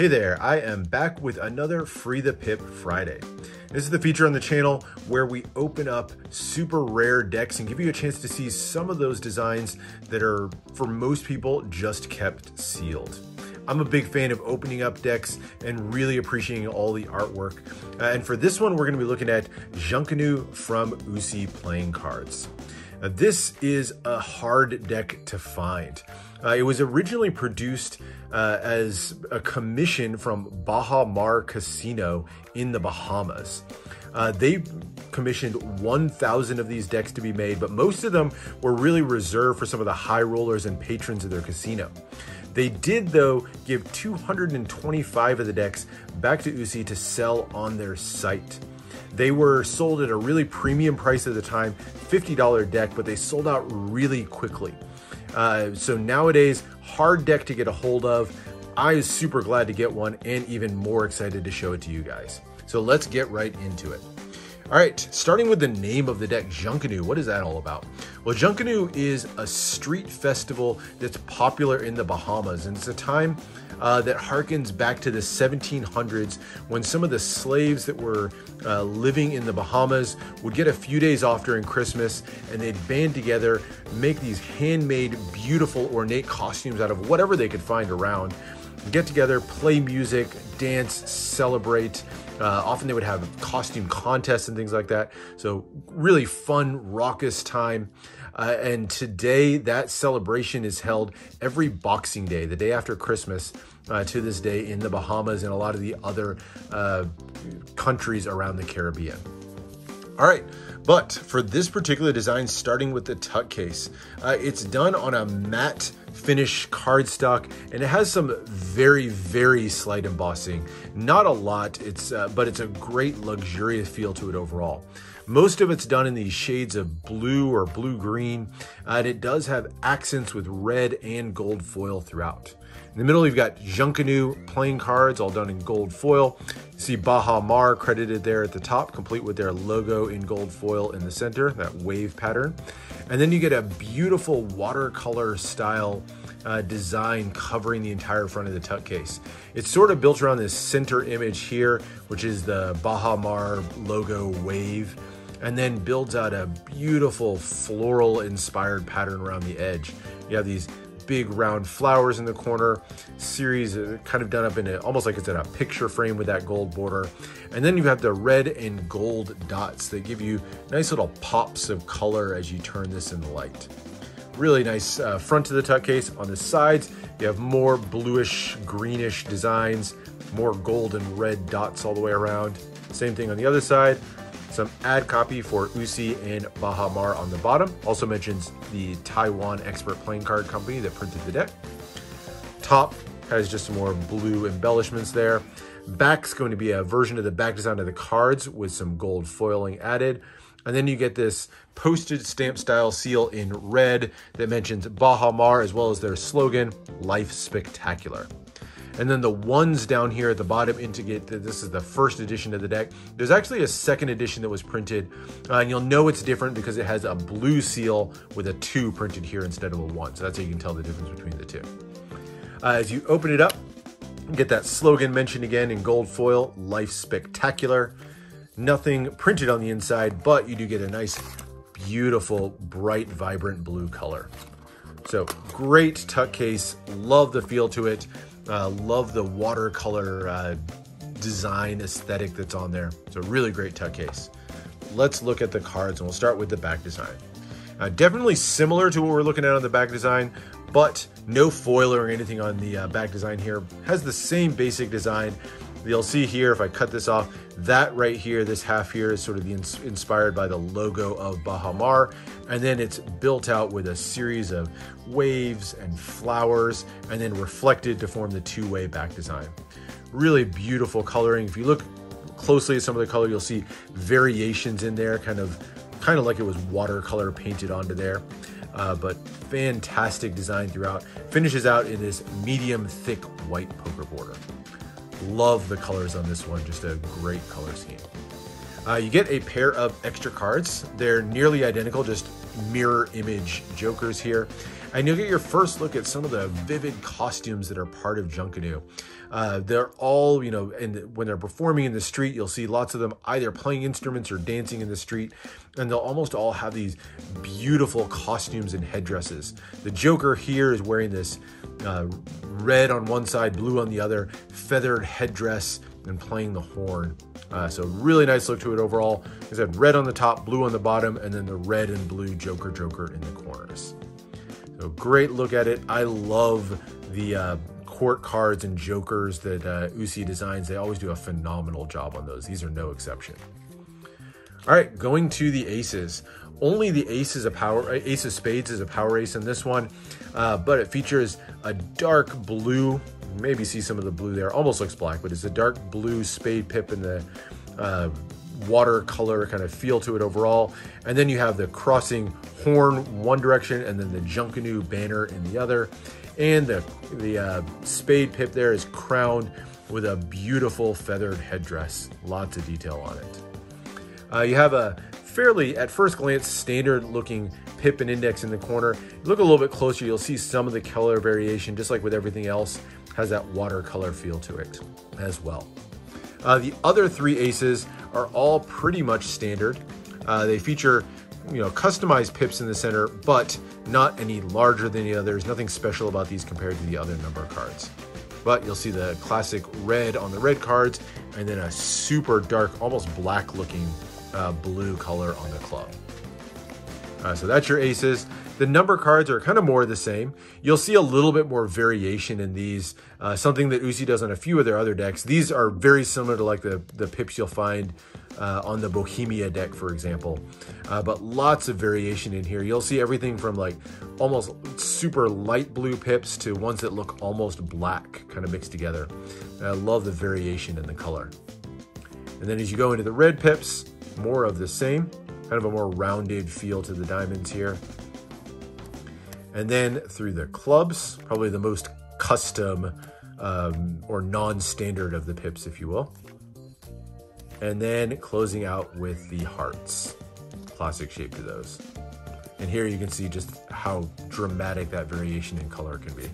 Hey there, I am back with another Free the Pip Friday. This is the feature on the channel where we open up super rare decks and give you a chance to see some of those designs that are, for most people, just kept sealed. I'm a big fan of opening up decks and really appreciating all the artwork. And for this one, we're gonna be looking at Junkanoo from Uusi Playing Cards. This is a hard deck to find. It was originally produced as a commission from Baha Mar Casino in the Bahamas. They commissioned 1,000 of these decks to be made, but most of them were really reserved for some of the high rollers and patrons of their casino. They did, though, give 225 of the decks back to Uusi to sell on their site. They were sold at a really premium price at the time, $50 deck, but they sold out really quickly. So nowadays, hard deck to get a hold of. I was super glad to get one and even more excited to show it to you guys. So let's get right into it. All right, starting with the name of the deck, Junkanoo. What is that all about? Well, Junkanoo is a street festival that's popular in the Bahamas, and it's a time that harkens back to the 1700s when some of the slaves that were living in the Bahamas would get a few days off during Christmas, and they'd band together, make these handmade, beautiful, ornate costumes out of whatever they could find around, get together, play music, dance, celebrate. Often they would have costume contests and things like that. So really fun, raucous time. And today that celebration is held every Boxing Day, the day after Christmas, to this day in the Bahamas and a lot of the other countries around the Caribbean. All right, but for this particular design, starting with the tuck case, it's done on a matte finish cardstock, and it has some very, very slight embossing. Not a lot, but it's a great luxurious feel to it overall. Most of it's done in these shades of blue or blue-green, and it does have accents with red and gold foil throughout. In the middle, you've got Junkanoo playing cards, all done in gold foil. You see Baha Mar credited there at the top, complete with their logo in gold foil in the center, that wave pattern. And then you get a beautiful watercolor style design covering the entire front of the tuck case. It's sort of built around this center image here, which is the Baha Mar logo wave, and then builds out a beautiful floral inspired pattern around the edge. You have these big round flowers in the corner, series kind of done up in a, almost like it's in a picture frame with that gold border. And then you have the red and gold dots that give you nice little pops of color as you turn this in the light. Really nice front to the tuck case. On the sides, you have more bluish, greenish designs, more gold and red dots all the way around. Same thing on the other side. Some ad copy for Uusi and Baha Mar on the bottom. Also mentions the Taiwan Expert Playing Card Company that printed the deck. Top has just some more blue embellishments there. Back's going to be a version of the back design of the cards with some gold foiling added. And then you get this postage stamp style seal in red that mentions Baha Mar as well as their slogan, Life Spectacular. And then the ones down here at the bottom indicate that this is the first edition of the deck. There's actually a second edition that was printed, and you'll know it's different because it has a blue seal with a 2 printed here instead of a 1. So that's how you can tell the difference between the two. As you open it up, you get that slogan mentioned again in gold foil, Life Spectacular. Nothing printed on the inside, but you do get a nice, beautiful, bright, vibrant blue color. So great tuck case. Love the feel to it. Love the watercolor design aesthetic that's on there. It's a really great tuck case. Let's look at the cards, and we'll start with the back design. Definitely similar to what we're looking at on the back design, but no foil or anything on the back design here. Has the same basic design. You'll see here, if I cut this off, that right here, this half here is sort of the inspired by the logo of Baha Mar. And then it's built out with a series of waves and flowers and then reflected to form the two-way back design. Really beautiful coloring. If you look closely at some of the color, you'll see variations in there, kind of like it was watercolor painted onto there. But fantastic design throughout. Finishes out in this medium thick white poker border. Love the colors on this one, just a great color scheme. You get a pair of extra cards. They're nearly identical, just mirror image jokers here. and you'll get your first look at some of the vivid costumes that are part of Junkanoo. They're all, you know, and when they're performing in the street, you'll see lots of them either playing instruments or dancing in the street, and they'll almost all have these beautiful costumes and headdresses. The Joker here is wearing this red on one side, blue on the other, feathered headdress and playing the horn. So really nice look to it overall. As I said, red on the top, blue on the bottom, and then the red and blue Joker in the corners. So great look at it. I love the court cards and jokers that Uusi designs. They always do a phenomenal job on those. These are no exception. All right, going to the aces. Only the ace of spades is a power ace in this one, but it features a dark blue, maybe see some of the blue there, almost looks black, but it's a dark blue spade pip in the watercolor kind of feel to it overall. And then you have the crossing horn one direction and then the Junkanoo banner in the other. And the spade pip there is crowned with a beautiful feathered headdress. Lots of detail on it. You have a fairly, at first glance, standard looking pip and index in the corner. Look a little bit closer, you'll see some of the color variation, just like with everything else, has that watercolor feel to it as well. The other three aces are all pretty much standard. They feature, you know, customized pips in the center, but not any larger than the others. Nothing special about these compared to the other number cards. But you'll see the classic red on the red cards, and then a super dark, almost black looking blue color on the club. So that's your aces. The number cards are kind of more the same. You'll see a little bit more variation in these, something that Uusi does on a few of their other decks. These are very similar to like the pips you'll find on the Bohemia deck, for example, but lots of variation in here. You'll see everything from like almost super light blue pips to ones that look almost black, kind of mixed together. And I love the variation in the color. And then as you go into the red pips, more of the same, kind of a more rounded feel to the diamonds here. And then through the clubs, probably the most custom or non-standard of the pips, if you will. And then closing out with the hearts, classic shape to those. And here you can see just how dramatic that variation in color can be.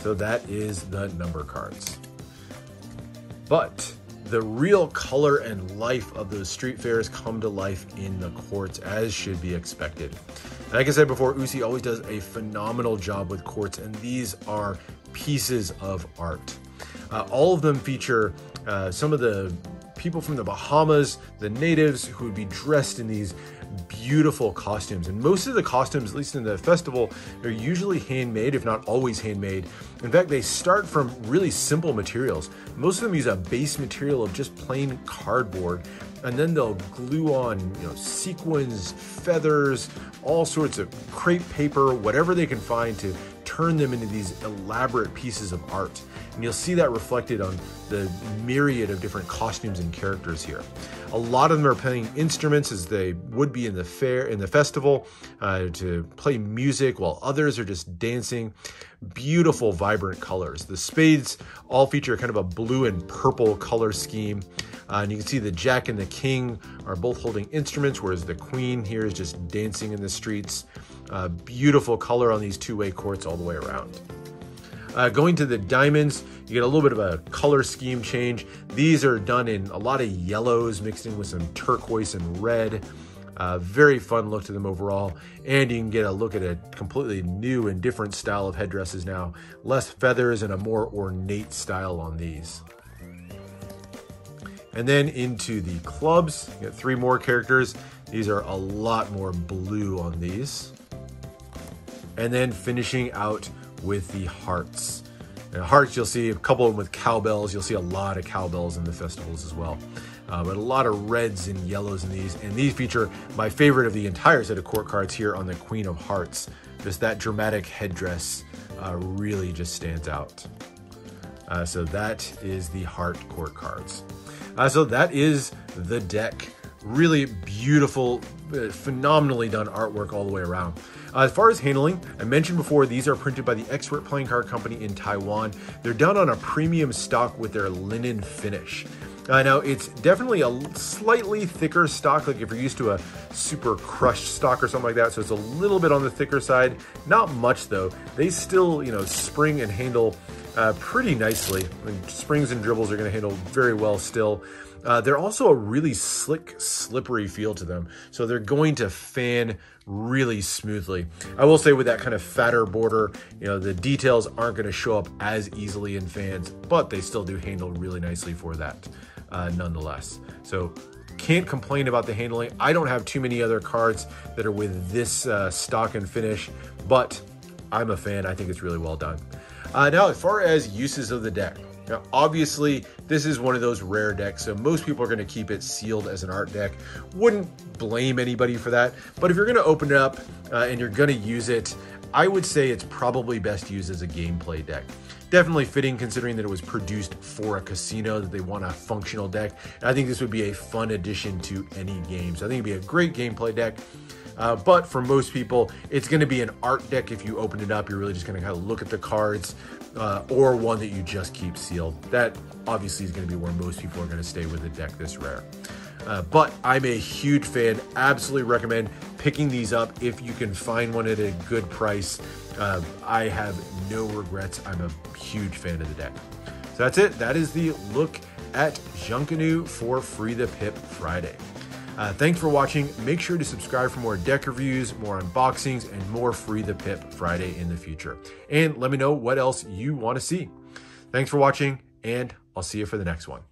So that is the number cards. But the real color and life of those street fairs come to life in the courts, as should be expected. And like I said before, Uusi always does a phenomenal job with courts, and these are pieces of art. All of them feature some of the people from the Bahamas, the natives, who would be dressed in these beautiful costumes. And most of the costumes, at least in the festival, are usually handmade, if not always handmade. In fact, they start from really simple materials. Most of them use a base material of just plain cardboard, and then they'll glue on, you know, sequins, feathers, all sorts of crepe paper, whatever they can find to turn them into these elaborate pieces of art. And you'll see that reflected on the myriad of different costumes and characters here. A lot of them are playing instruments as they would be in the fair, in the festival, to play music, while others are just dancing. Beautiful, vibrant colors. The spades all feature kind of a blue and purple color scheme. And you can see the Jack and the King are both holding instruments, whereas the Queen here is just dancing in the streets. Beautiful color on these two-way courts all the way around. Going to the diamonds, you get a little bit of a color scheme change. These are done in a lot of yellows mixed in with some turquoise and red. Very fun look to them overall. And you can get a look at a completely new and different style of headdresses now. Less feathers and a more ornate style on these. And then into the clubs, you get three more characters. These are a lot more blue on these. And then finishing out with the hearts. And hearts, you'll see a couple of them with cowbells. You'll see a lot of cowbells in the festivals as well. But a lot of reds and yellows in these. And these feature my favorite of the entire set of court cards here on the Queen of Hearts. Just that dramatic headdress really just stands out. So that is the heart court cards. So that is the deck. Really beautiful, phenomenally done artwork all the way around. As far as handling, I mentioned before, these are printed by the Expert Playing Card Company in Taiwan. They're done on a premium stock with their linen finish. Now, it's definitely a slightly thicker stock, like if you're used to a super crushed stock or something like that, so it's a little bit on the thicker side. Not much, though. They still, you know, spring and handle pretty nicely. I mean, springs and dribbles are going to handle very well still. They're also a really slick, slippery feel to them, so they're going to fan really smoothly. I will say with that kind of fatter border, you know, the details aren't going to show up as easily in fans, but they still do handle really nicely for that nonetheless. So can't complain about the handling. I don't have too many other cards that are with this stock and finish, but I'm a fan. I think it's really well done. Now, as far as uses of the deck. Now, obviously, this is one of those rare decks, so most people are going to keep it sealed as an art deck. Wouldn't blame anybody for that, but if you're going to open it up and you're going to use it, I would say it's probably best used as a gameplay deck. Definitely fitting considering that it was produced for a casino, that they want a functional deck. And I think this would be a fun addition to any game, so I think it'd be a great gameplay deck. But for most people, it's going to be an art deck. If you open it up, you're really just going to kind of look at the cards, or one that you just keep sealed. That obviously is going to be where most people are going to stay with a deck this rare. But I'm a huge fan. Absolutely recommend picking these up if you can find one at a good price. I have no regrets. I'm a huge fan of the deck. So that's it. That is the look at Junkanoo for Free the Pip Friday. Thanks for watching. Make sure to subscribe for more deck reviews, more unboxings, and more Free the Pip Friday in the future. And let me know what else you want to see. Thanks for watching, and I'll see you for the next one.